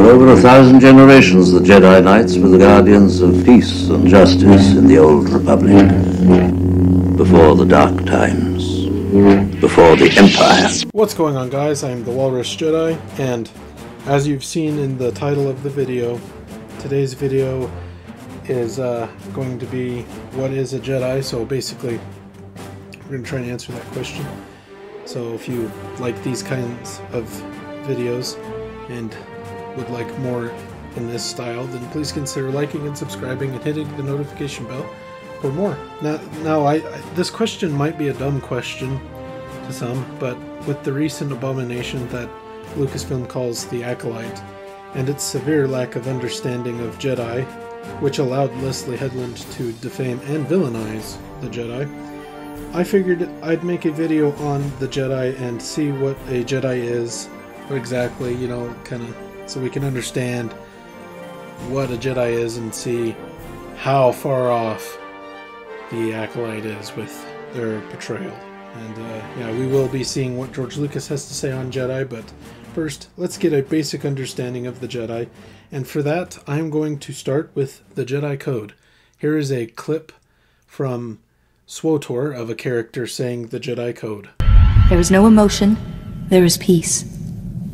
For over 1,000 generations, the Jedi Knights were the guardians of peace and justice in the old Republic, before the Dark Times, before the Empire. What's going on, guys? I'm the Walrus Jedi, and as you've seen in the title of the video, today's video is going to be, what is a Jedi? So basically, we're going to try and answer that question. So if you like these kinds of videos and would like more in this style, then please consider liking and subscribing and hitting the notification bell for more. Now, this question might be a dumb question to some, but with the recent abomination that Lucasfilm calls the Acolyte and its severe lack of understanding of Jedi, which allowed Leslie Headland to defame and villainize the Jedi, I figured I'd make a video on the Jedi and see what a Jedi is, what exactly, you know, kind of, so we can understand what a Jedi is and see how far off the Acolyte is with their portrayal. And yeah, we will be seeing what George Lucas has to say on Jedi, but first, let's get a basic understanding of the Jedi. And for that, I'm going to start with the Jedi Code. Here is a clip from Swotor of a character saying the Jedi Code. There is no emotion, there is peace.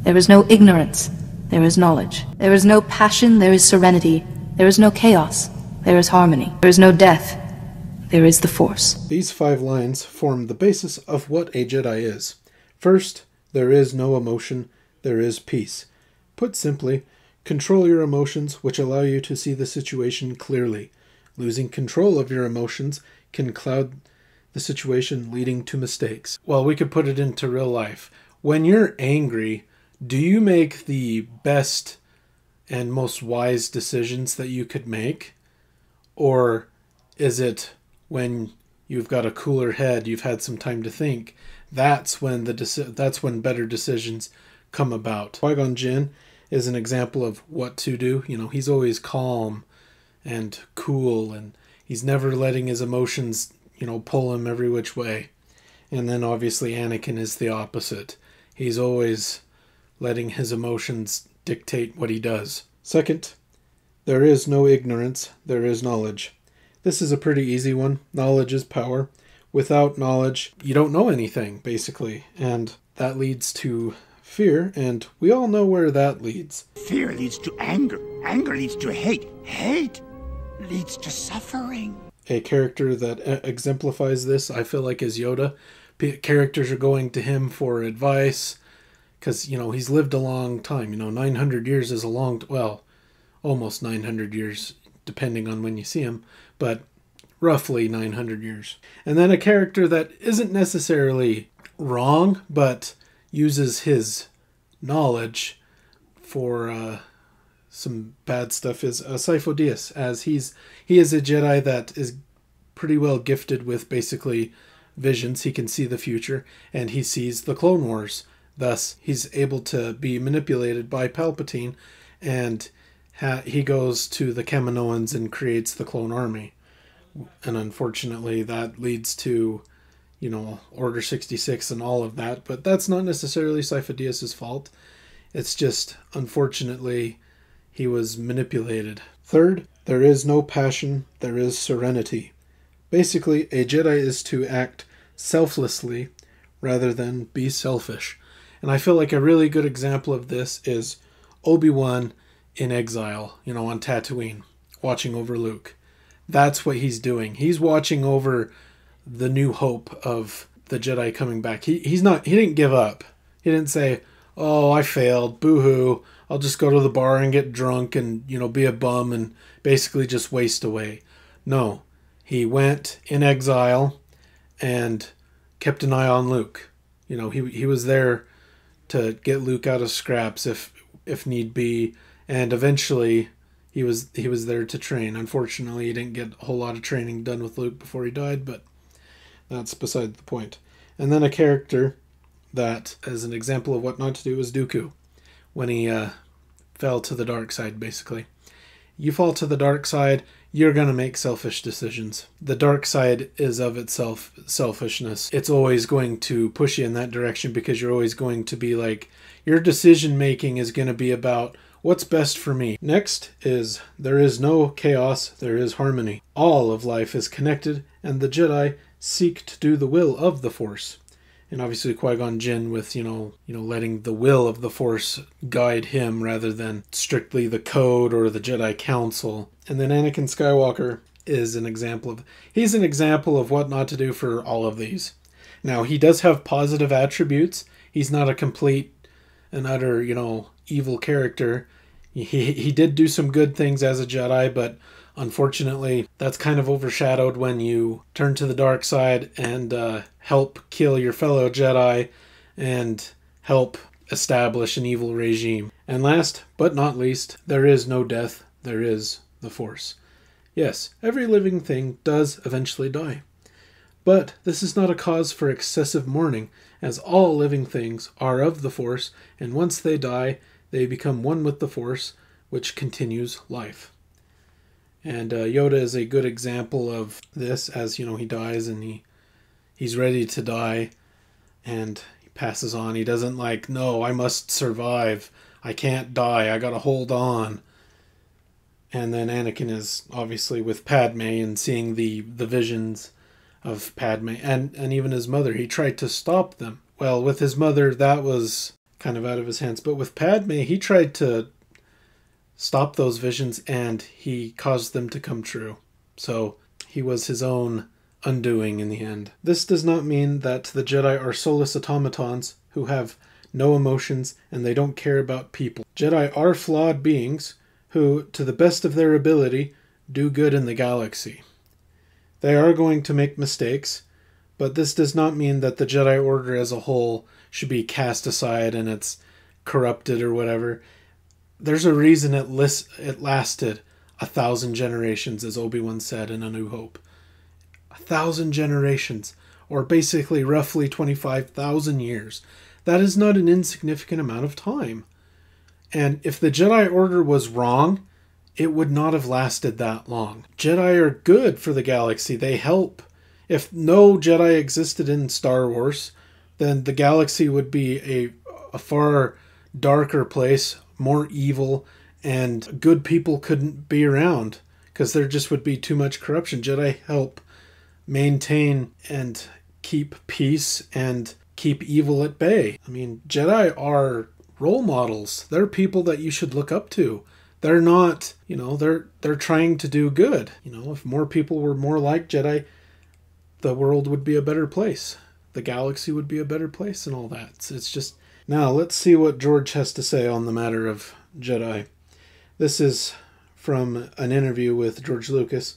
There is no ignorance, there is knowledge. There is no passion, there is serenity. There is no chaos, there is harmony. There is no death, there is the Force. These five lines form the basis of what a Jedi is. First, there is no emotion, there is peace. Put simply, control your emotions, which allow you to see the situation clearly. Losing control of your emotions can cloud the situation, leading to mistakes. Well, we could put it into real life. When you're angry, do you make the best and most wise decisions that you could make? Or is it when you've got a cooler head, you've had some time to think? That's when better decisions come about. Qui-Gon Jinn is an example of what to do. You know, he's always calm and cool, and he's never letting his emotions, you know, pull him every which way. And then obviously Anakin is the opposite. He's always letting his emotions dictate what he does. Second, there is no ignorance, there is knowledge. This is a pretty easy one. Knowledge is power. Without knowledge, you don't know anything, basically. And that leads to fear, and we all know where that leads. Fear leads to anger. Anger leads to hate. Hate leads to suffering. A character that exemplifies this, I feel like, is Yoda. Characters are going to him for advice, because, you know, he's lived a long time. You know, 900 years is a long, well, almost 900 years, depending on when you see him, but roughly 900 years. And then a character that isn't necessarily wrong, but uses his knowledge for some bad stuff, is Sifo-Dyas, as he is a Jedi that is pretty well gifted with basically visions. He can see the future, and he sees the Clone Wars. Thus, he's able to be manipulated by Palpatine, and he goes to the Kaminoans and creates the clone army. And unfortunately, that leads to, you know, Order 66 and all of that. But that's not necessarily Sifo-Dyas' fault. It's just, unfortunately, he was manipulated. Third, there is no passion, there is serenity. Basically, a Jedi is to act selflessly rather than be selfish. And I feel like a really good example of this is Obi-Wan in exile, you know, on Tatooine, watching over Luke. That's what he's doing. He's watching over the new hope of the Jedi coming back. He didn't give up. He didn't say, oh, I failed, boo-hoo, I'll just go to the bar and get drunk and, you know, be a bum and basically just waste away. No, he went in exile and kept an eye on Luke. You know, he was there to get Luke out of scraps if need be, and eventually he was there to train. Unfortunately, he didn't get a whole lot of training done with Luke before he died, but that's beside the point. And then a character that, as an example of what not to do, is Dooku, when he fell to the dark side, basically. You fall to the dark side, you're going to make selfish decisions. The dark side is of itself selfishness. It's always going to push you in that direction, because you're always going to be like, your decision making is going to be about what's best for me. Next is, there is no chaos, there is harmony. All of life is connected, and the Jedi seek to do the will of the Force. And obviously Qui-Gon Jinn with, you know, letting the will of the Force guide him rather than strictly the code or the Jedi Council. And then Anakin Skywalker is an example of, he's an example of what not to do for all of these. Now, he does have positive attributes. He's not a complete and utter, you know, evil character. He did do some good things as a Jedi, but unfortunately, that's kind of overshadowed when you turn to the dark side and help kill your fellow Jedi and help establish an evil regime. And last but not least, there is no death, there is the Force. Yes, every living thing does eventually die. But this is not a cause for excessive mourning, as all living things are of the Force, and once they die, they become one with the Force, which continues life. And Yoda is a good example of this, as, you know, he dies and he's ready to die and he passes on. He doesn't like, no, I must survive. I can't die. I gotta hold on. And then Anakin is obviously with Padme and seeing the visions of Padme and even his mother. He tried to stop them. Well, with his mother, that was kind of out of his hands. But with Padme, he tried to stop those visions and he caused them to come true. So he was his own undoing in the end. This does not mean that the Jedi are soulless automatons who have no emotions and they don't care about people. Jedi are flawed beings who, to the best of their ability, do good in the galaxy. They are going to make mistakes, but this does not mean that the Jedi Order as a whole should be cast aside and it's corrupted or whatever. There's a reason it lasted 1,000 generations, as Obi-Wan said in A New Hope. 1,000 generations, or basically roughly 25,000 years. That is not an insignificant amount of time. And if the Jedi Order was wrong, it would not have lasted that long. Jedi are good for the galaxy. They help. If no Jedi existed in Star Wars, then the galaxy would be a far darker place, more evil, and good people couldn't be around because there just would be too much corruption. Jedi help maintain and keep peace and keep evil at bay. I mean, Jedi are role models. They're people that you should look up to. They're not, you know, they're trying to do good. You know, if more people were more like Jedi, the world would be a better place. The galaxy would be a better place and all that. So it's just... Now, let's see what George has to say on the matter of Jedi. This is from an interview with George Lucas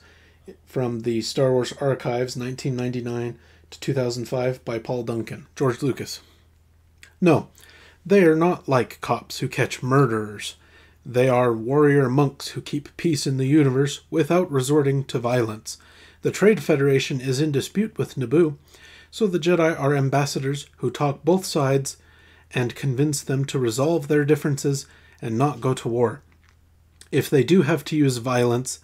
from the Star Wars Archives, 1999 to 2005, by Paul Duncan. George Lucas. No, they are not like cops who catch murderers. They are warrior monks who keep peace in the universe without resorting to violence. The Trade Federation is in dispute with Naboo, so the Jedi are ambassadors who talk both sides and convince them to resolve their differences and not go to war. If they do have to use violence,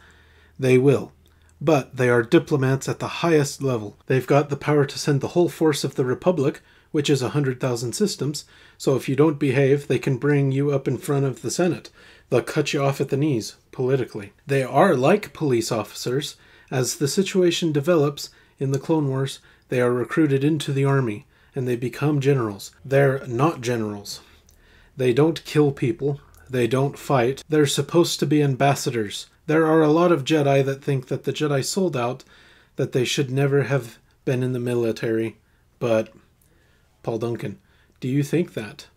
they will. But they are diplomats at the highest level. They've got the power to send the whole force of the Republic, which is 100,000 systems, so if you don't behave, they can bring you up in front of the Senate. They'll cut you off at the knees, politically. They are like police officers. As the situation develops in the Clone Wars, they are recruited into the army, and they become generals. They're not generals. They don't kill people. They don't fight. They're supposed to be ambassadors. There are a lot of Jedi that think that the Jedi sold out, that they should never have been in the military. But, Paul Duncan, do you think that?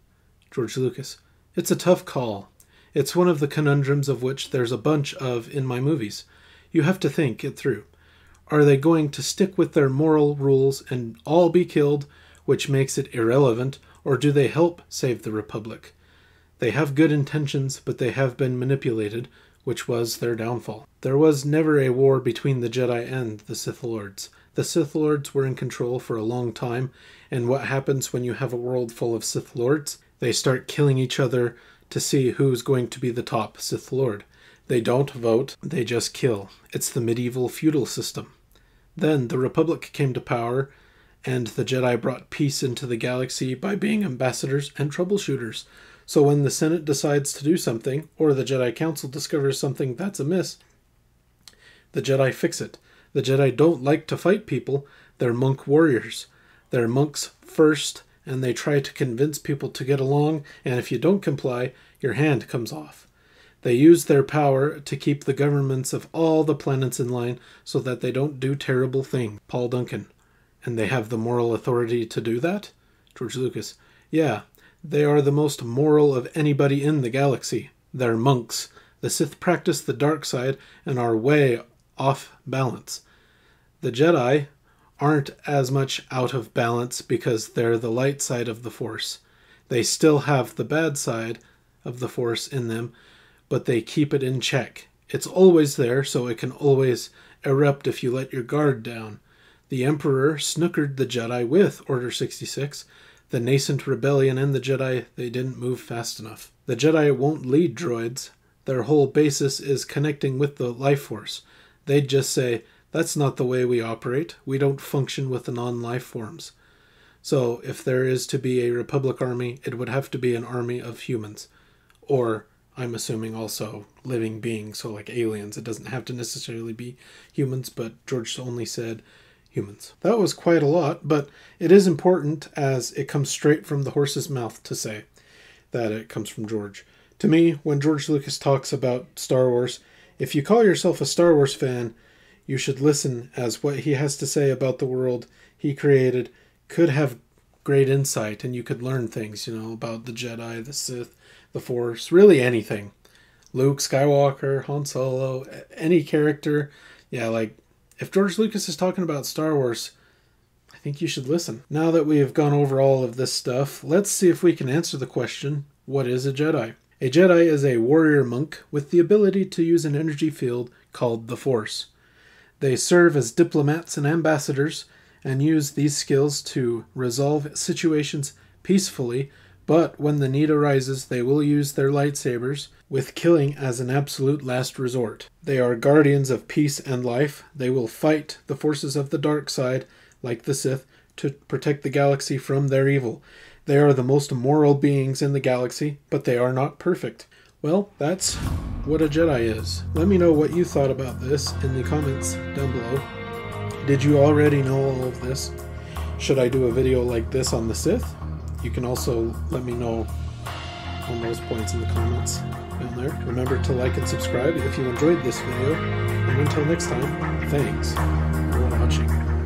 George Lucas, it's a tough call. It's one of the conundrums of which there's a bunch of in my movies. You have to think it through. Are they going to stick with their moral rules and all be killed, which makes it irrelevant, or do they help save the Republic? They have good intentions, but they have been manipulated, which was their downfall. There was never a war between the Jedi and the Sith Lords. The Sith Lords were in control for a long time, and what happens when you have a world full of Sith Lords? They start killing each other to see who's going to be the top Sith Lord. They don't vote, they just kill. It's the medieval feudal system. Then the Republic came to power, and the Jedi brought peace into the galaxy by being ambassadors and troubleshooters. So when the Senate decides to do something, or the Jedi Council discovers something that's amiss, the Jedi fix it. The Jedi don't like to fight people. They're monk warriors. They're monks first, and they try to convince people to get along, and if you don't comply, your hand comes off. They use their power to keep the governments of all the planets in line so that they don't do terrible things. Paul Duncan. And they have the moral authority to do that? George Lucas. Yeah, they are the most moral of anybody in the galaxy. They're monks. The Sith practice the dark side and are way off balance. The Jedi aren't as much out of balance because they're the light side of the Force. They still have the bad side of the Force in them, but they keep it in check. It's always there, so it can always erupt if you let your guard down. The Emperor snookered the Jedi with Order 66, the nascent rebellion, and the Jedi, they didn't move fast enough. The Jedi won't lead droids. Their whole basis is connecting with the life force. They just say, that's not the way we operate. We don't function with the non-life forms. So if there is to be a Republic army, it would have to be an army of humans. Or, I'm assuming, also living beings, so like aliens. It doesn't have to necessarily be humans, but George only said humans. That was quite a lot, but it is important as it comes straight from the horse's mouth to say that it comes from George. To me, when George Lucas talks about Star Wars, if you call yourself a Star Wars fan, you should listen as what he has to say about the world he created could have great insight, and you could learn things, you know, about the Jedi, the Sith, the Force, really anything. Luke Skywalker, Han Solo, any character. Yeah, like, if George Lucas is talking about Star Wars, I think you should listen. Now that we have gone over all of this stuff, let's see if we can answer the question, what is a Jedi? A Jedi is a warrior monk with the ability to use an energy field called the Force. They serve as diplomats and ambassadors and use these skills to resolve situations peacefully, but when the need arises, they will use their lightsabers, with killing as an absolute last resort. They are guardians of peace and life. They will fight the forces of the dark side, like the Sith, to protect the galaxy from their evil. They are the most moral beings in the galaxy, but they are not perfect. Well, that's what a Jedi is. Let me know what you thought about this in the comments down below. Did you already know all of this? Should I do a video like this on the Sith? You can also let me know on those points in the comments down there. Remember to like and subscribe if you enjoyed this video, and until next time, thanks for watching.